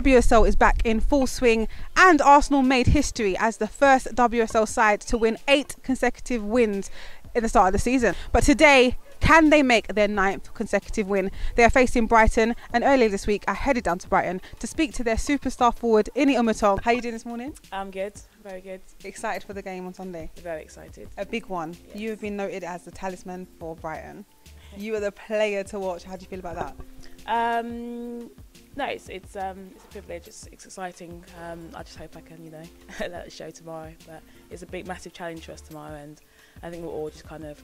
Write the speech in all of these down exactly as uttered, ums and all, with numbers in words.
W S L is back in full swing, and Arsenal made history as the first W S L side to win eight consecutive wins in the start of the season. But today, can they make their ninth consecutive win? They are facing Brighton, and earlier this week I headed down to Brighton to speak to their superstar forward, Ini Umotong. How are you doing this morning? I'm good, very good. Excited for the game on Sunday? Very excited. A big one. Yes. You have been noted as the talisman for Brighton. You are the player to watch. How do you feel about that? Um, no, it's it's, um, it's a privilege. It's, it's exciting. Um, I just hope I can, you know, let it show tomorrow. But it's a big, massive challenge for us tomorrow, and I think we're all just kind of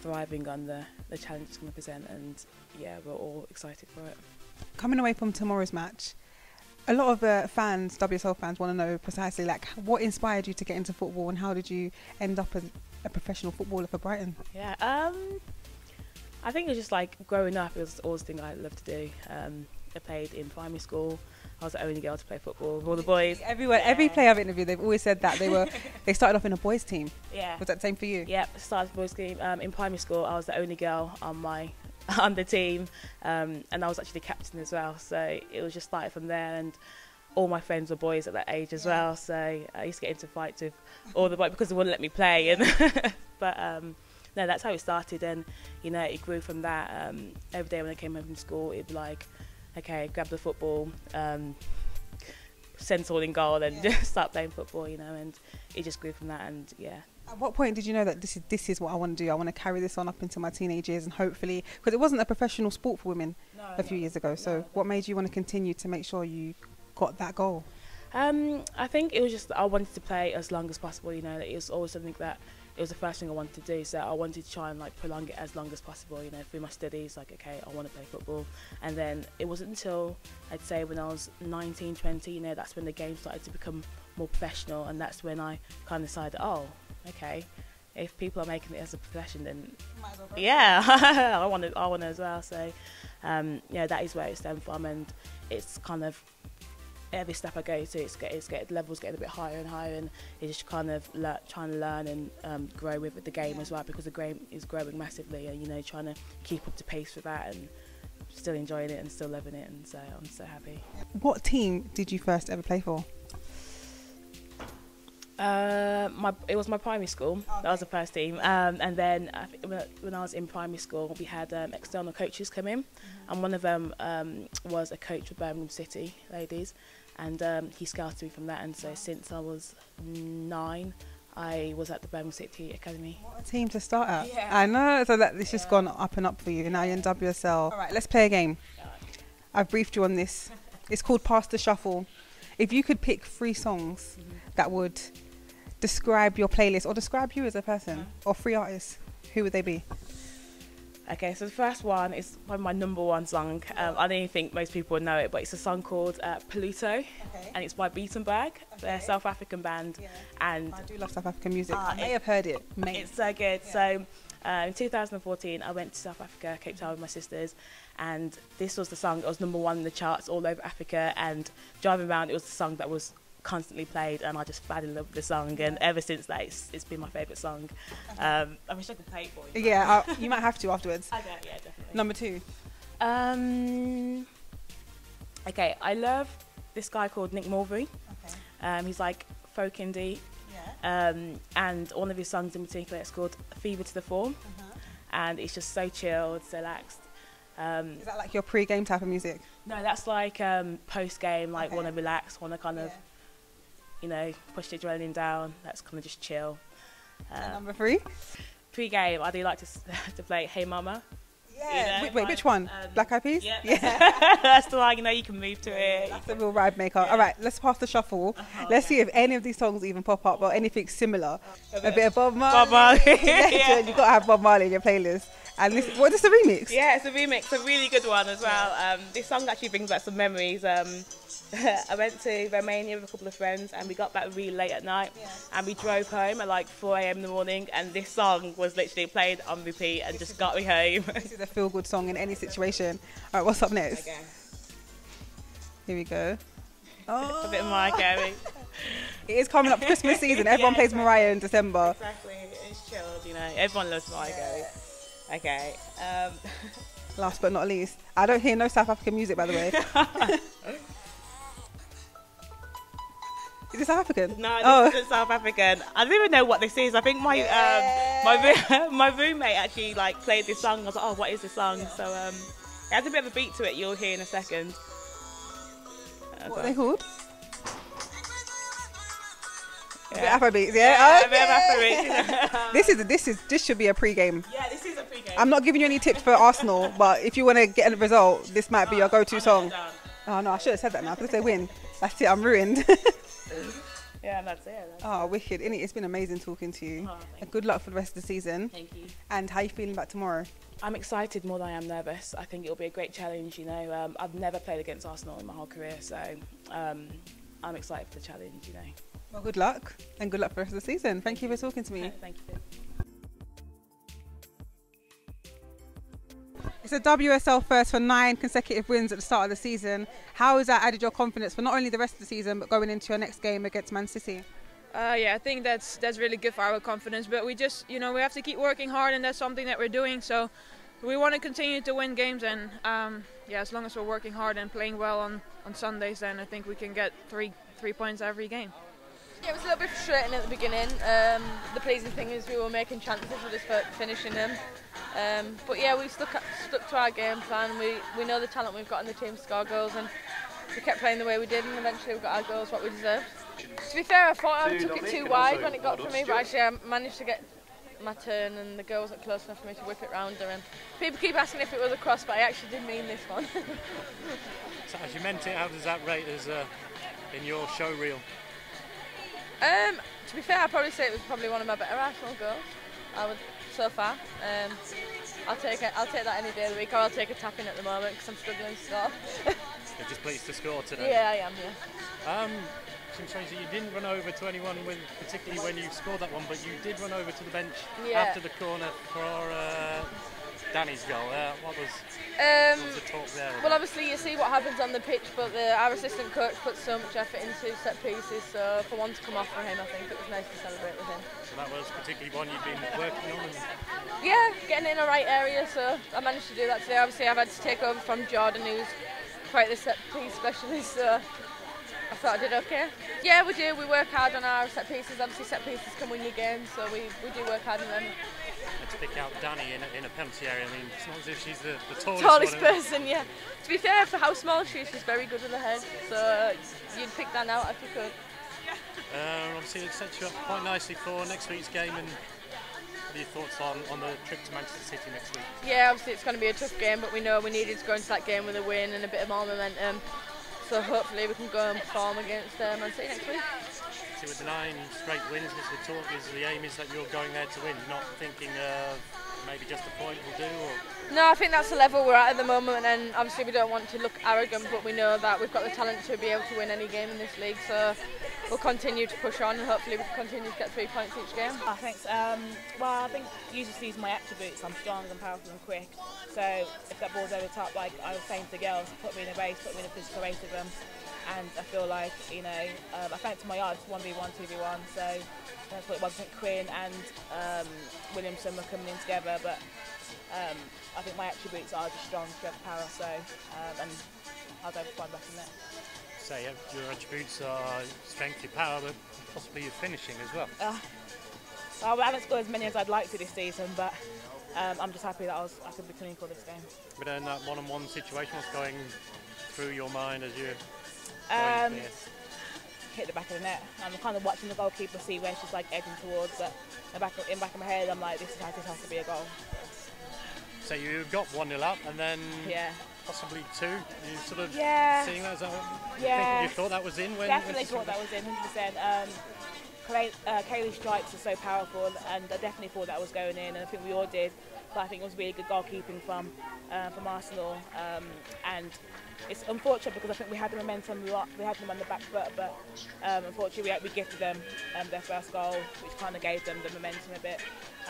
thriving on the, the challenge it's going to present, and yeah, we're all excited for it. Coming away from tomorrow's match, a lot of uh, fans, W S L fans, want to know precisely like what inspired you to get into football, and how did you end up as a professional footballer for Brighton? Yeah, um, I think it was just like growing up, it was always the thing I loved to do. Um, I played in primary school. I was the only girl to play football with all the boys. Everyone, yeah. Every player I've interviewed, they've always said that they were. They started off in a boys' team. Yeah. Was that the same for you? Yeah, started with boys' team. Um, in primary school, I was the only girl on my on the team, um, and I was actually the captain as well. So it was just started from there, and all my friends were boys at that age as yeah. well. So I used to get into fights with all the boys because they wouldn't let me play. And but. Um, No, that's how it started, and you know it grew from that. Um, every day when I came home from school, it'd be like, okay, grab the football, um, send all in goal, and yeah. just start playing football. You know, and it just grew from that, and yeah. At what point did you know that this is this is what I want to do? I want to carry this on up into my teenage years, and hopefully, because it wasn't a professional sport for women no, a few no, years ago. No, so, no. What made you want to continue to make sure you got that goal? Um, I think it was just that I wanted to play as long as possible. You know, it was always something that. It was the first thing I wanted to do, so I wanted to try and like prolong it as long as possible, you know, through my studies, like, okay, I want to play football. And then it wasn't until, I'd say, when I was nineteen, twenty, you know, that's when the game started to become more professional, and that's when I kind of decided, oh, okay, if people are making it as a profession, then, might as well yeah, I want to I want to as well. So, um, yeah, that is where it stemmed from, and it's kind of, every step I go to, it's get, it's get levels getting a bit higher and higher, and it's just kind of lear, trying to learn and um, grow with, with the game yeah. as well, because the game is growing massively, and you know, trying to keep up to pace with that, and still enjoying it and still loving it, and so I'm so happy. What team did you first ever play for? Uh, my it was my primary school. Okay. That was the first team, um, and then I th when I was in primary school, we had um, external coaches come in, mm-hmm. and one of them um, was a coach with Birmingham City ladies. And um, he scouted me from that, and so wow. since I was nine, I was at the Birmingham City Academy. What a team to start at! Yeah. I know, so that it's yeah. just gone up and up for you. And now you're in W S L. All right, let's play a game. Right. I've briefed you on this. It's called Pass the Shuffle. If you could pick three songs mm-hmm. that would describe your playlist or describe you as a person, yeah. or three artists, who would they be? Okay, so the first one is probably my number one song. Um, I don't even think most people would know it, but it's a song called uh, Paluto, okay. and it's by Beatenberg. Okay. They're a South African band. Yeah. And I do love South African music. Uh, I may it, have heard it. Mate. It's so good. Yeah. So uh, in two thousand fourteen, I went to South Africa, Cape Town with my sisters, and this was the song that was number one in the charts all over Africa, and driving around, it was the song that was constantly played, and I just fell in love with the song, and ever since that, it's, it's been my favourite song. Um, I wish I could play it for you. Yeah, I, you might have to afterwards. I bet, yeah, definitely. Number two. Um, okay, I love this guy called Nick Mulvey. Okay. Um, he's like folk indie, yeah. um, and one of his songs in particular, it's called Fever to the Form, uh-huh. and it's just so chilled, so relaxed. Um, Is that like your pre-game type of music? No, that's like um, post-game, like okay. want to relax, want to kind of yeah. you know, push the adrenaline down. That's kind of just chill. Um, number three? Pre-game, I do like to, to play Hey Mama. Yeah. You know, wait, wait, which one? Um, Black Eyed Peas? Yeah. yeah. That's the one, you know, you can move to it. That's the real ride maker. Yeah. All right, let's pass the shuffle. Uh-huh, let's yeah. see if any of these songs even pop up or anything similar. A bit, a bit of Bob Marley. Bob Marley. yeah. You've got to have Bob Marley in your playlist. And this, what is this, a remix? Yeah, it's a remix, a really good one as well. Um, this song actually brings back some memories. Um, I went to Romania with a couple of friends, and we got back really late at night, yeah. and we drove home at like four A M in the morning, and this song was literally played on repeat, and this just got me home. This is a feel-good song in any situation. All right, what's up next? Okay. Here we go. Oh. A bit of Mariah Carey. It is coming up Christmas season. Everyone yeah, plays exactly. Mariah in December. Exactly, it's chilled, you know. Everyone loves Mariah Carey. Yeah. Okay. Um. Last but not least, I don't hear no South African music, by the way. Is it South African? No, this oh. isn't South African. I don't even know what this is. I think my um, my my roommate actually like played this song. I was like, oh, what is this song? Yeah. So um, it has a bit of a beat to it. You'll hear in a second. That's what are they called? Yeah. A bit of Afrobeats, yeah. yeah okay. A bit of Afrobeats. this is this is this should be a pre-game. Yeah, this is a pre-game. I'm not giving you any tips for Arsenal, but if you want to get a result, this might be oh, your go-to song. Oh no, I should have said that now because if they win, that's it. I'm ruined. Yeah, and that's it. That's oh, wicked. Ini, it's been amazing talking to you. Oh, and good luck for the rest of the season. Thank you. And how are you feeling about tomorrow? I'm excited more than I am nervous. I think it'll be a great challenge, you know. Um, I've never played against Arsenal in my whole career, so um, I'm excited for the challenge, you know. Well, good luck. And good luck for the rest of the season. Thank, Thank you for talking to me. No, thank you. It's a W S L first for nine consecutive wins at the start of the season. How has that added your confidence for not only the rest of the season, but going into your next game against Man City? Uh, yeah, I think that's that's really good for our confidence. But we just, you know, we have to keep working hard, and that's something that we're doing. So we want to continue to win games, and um, yeah, as long as we're working hard and playing well on on Sundays, then I think we can get three three points every game. Yeah, it was a little bit frustrating at the beginning. Um, the pleasing thing is we were making chances, we just finishing them. Um, but yeah, we stuck stuck to our game plan. We we know the talent we've got in the team to score goals, and we kept playing the way we did, and eventually we got our goals, what we deserved. To be fair, I thought I took it too wide when it got to me, but actually I managed to get my turn, and the goal wasn't close enough for me to whip it round her. And people keep asking if it was a cross, but I actually did mean this one. So as you meant it, how does that rate as uh, in your show reel? Um, to be fair, I'd probably say it was probably one of my better Arsenal goals. I would so far. Um, I'll take it. I'll take that any day of the week, or I'll take a tap in at the moment because I'm struggling to score. You're just pleased to score today. Yeah, I am. Yeah. Um, some strange that you didn't run over to anyone, when, particularly when you scored that one, but you did run over to the bench yeah. after the corner for uh, Danny's goal. Uh, what was, um, what was the talk there? Well, obviously you see what happens on the pitch, but the, our assistant coach puts so much effort into set pieces, so for one to come off for him, I think it was nice to celebrate with him. So that was particularly one you've been working on? Yeah, getting in the right area, so I managed to do that today. Obviously I've had to take over from Jordan, who's quite the set piece specialist, so I thought I did okay. Yeah, we do. We work hard on our set pieces. Obviously set pieces can win your game, so we, we do work hard on them. And to pick out Danny in a, in a penalty area, I mean, it's not as if she's the, the tallest, tallest one, person, yeah. To be fair, for how small she is, she's very good with her head, so uh, you'd pick that out if you could. Uh, obviously, it sets you up quite nicely for next week's game, and what are your thoughts on, on the trip to Manchester City next week? Yeah, obviously it's going to be a tough game, but we know we needed to go into that game with a win and a bit of more momentum. So hopefully we can go and perform against uh, Man City next week. See, with the nine straight wins, the talk is the aim is that you're going there to win, not thinking uh, maybe just a point will do? Or? No, I think that's the level we're at at the moment, and obviously we don't want to look arrogant, but we know that we've got the talent to be able to win any game in this league, so we'll continue to push on, and hopefully we'll continue to get three points each game. Oh, thanks. Um, well, I think usually these are my attributes. I'm strong and powerful and quick, so if that ball's over the top, like I was saying to the girls, put me in a race, put me in a physical race with them, and I feel like, you know, um, I fancy my yards one v one, two v one, so that's what it was. I think Quinn and um, Williamson were coming in together, but um, I think my attributes are just strong, strength, power, so um, and I'll go for one back in there. So yeah, your attributes are strength, your power, but possibly your finishing as well. Uh, well. I haven't scored as many as I'd like to this season, but um, I'm just happy that I, was, I could be clinical this game. But in that one-on-one situation, what's going through your mind as you... Um, hit the back of the net. I'm kind of watching the goalkeeper, see where she's like edging towards, but in the back of, in the back of my head I'm like, this, is, this has to be a goal. So you got one nil up and then yeah. possibly two. You sort of yeah. seeing that, is that what you yeah. think you thought that was in? When, definitely when thought that was in, one hundred percent. Um, uh, Kaylee's strikes are so powerful, and I definitely thought that was going in, and I think we all did, but I think it was really good goalkeeping from, uh, from Arsenal, um, and it's unfortunate because I think we had the momentum, we, were, we had them on the back foot, but um, unfortunately we, we gifted them um, their first goal, which kind of gave them the momentum a bit,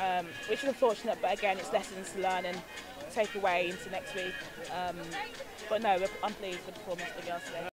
um, which is unfortunate, but again it's lessons to learn and take away into next week, um, but no, I'm pleased with the performance of the girls today.